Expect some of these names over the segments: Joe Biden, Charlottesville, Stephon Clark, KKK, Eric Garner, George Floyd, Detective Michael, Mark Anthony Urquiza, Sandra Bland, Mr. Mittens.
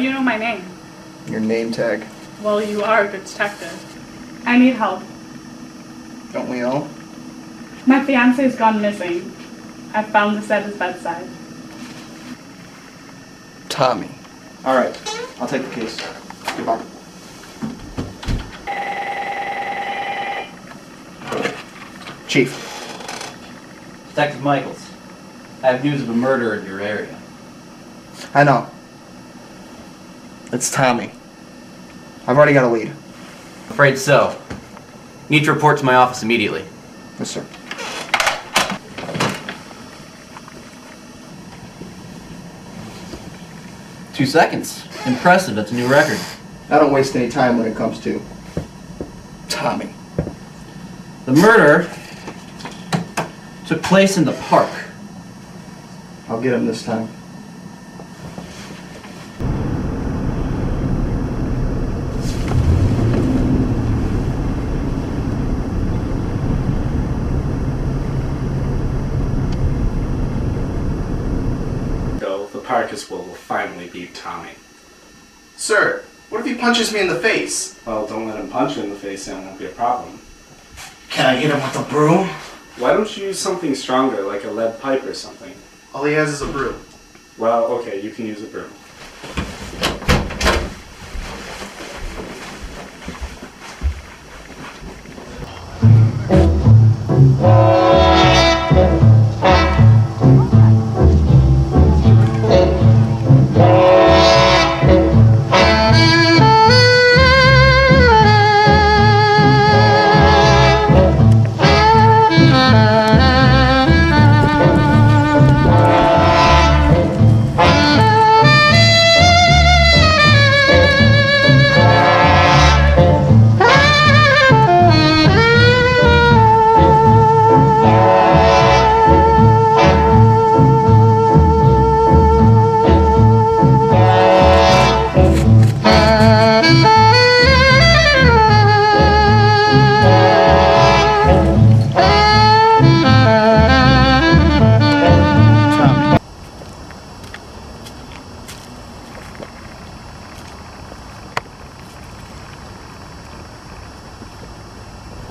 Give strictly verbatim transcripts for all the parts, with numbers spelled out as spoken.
do you know my name? Your name tag. Well, you are a good detective. I need help. Don't we all? My fiance's gone missing. I found this at his bedside. Tommy. All right, I'll take the case. Goodbye. Chief. Detective Michaels, I have news of a murder in your area. I know. It's Tommy. I've already got a lead. Afraid so. Need to report to my office immediately. Yes, sir. Two seconds. Impressive. That's a new record. I don't waste any time when it comes to Tommy. The murder took place in the park. I'll get him this time. So the Parker's will will finally beat Tommy. Sir, what if he punches me in the face? Well, don't let him punch you in the face, and it won't be a problem. Can I hit him with a broom? Why don't you use something stronger, like a lead pipe or something? All he has is a broom. Well, okay, you can use a broom.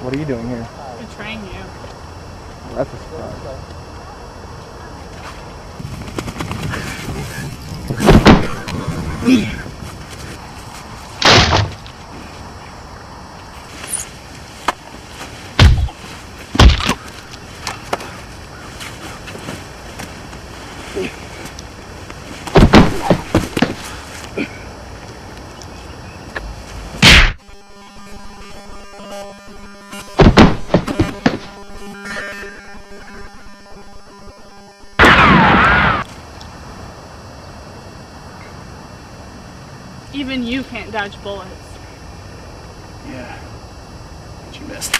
What are you doing here? Betraying you. Well, that's a surprise. Even you can't dodge bullets. Yeah, but you missed.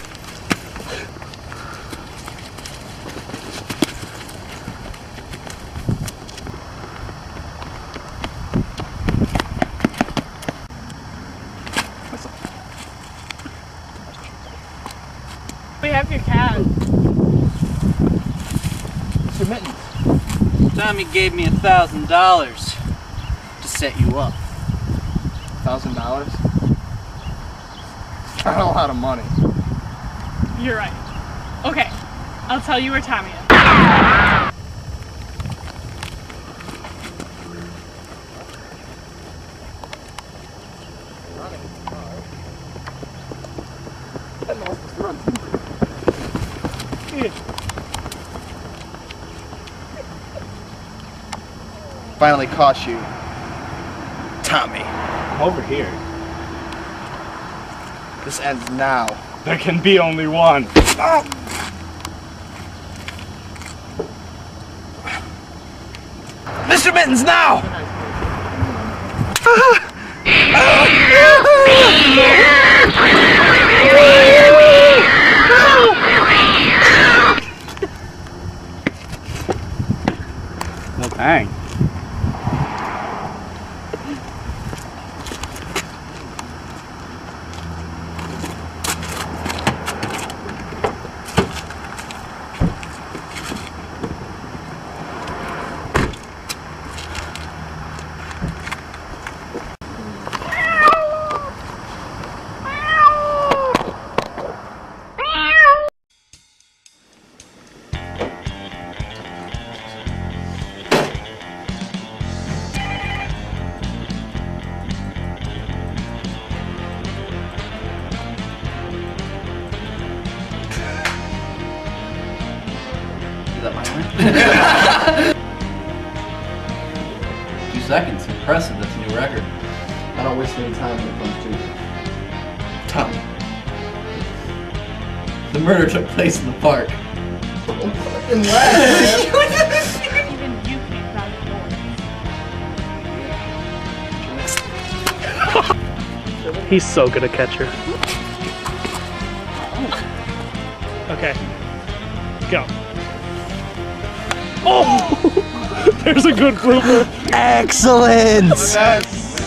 We have your cat. Mister Mittens. Tommy gave me a thousand dollars to set you up. Thousand dollars? It's not a lot of money. You're right. Okay, I'll tell you where Tommy is. Finally caught you, Tommy. Over here. This ends now. There can be only one. Oh. Mister Mittens, now! Well, dang. Two seconds, impressive, that's a new record. I don't waste any time when it comes to time. The murder took place in the park. Oh, fucking laugh, man. Even you can't cry for it. He's so good at catcher. Okay. Go. Oh! There's a good blooper. Excellent! Let's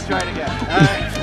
try it again. All right.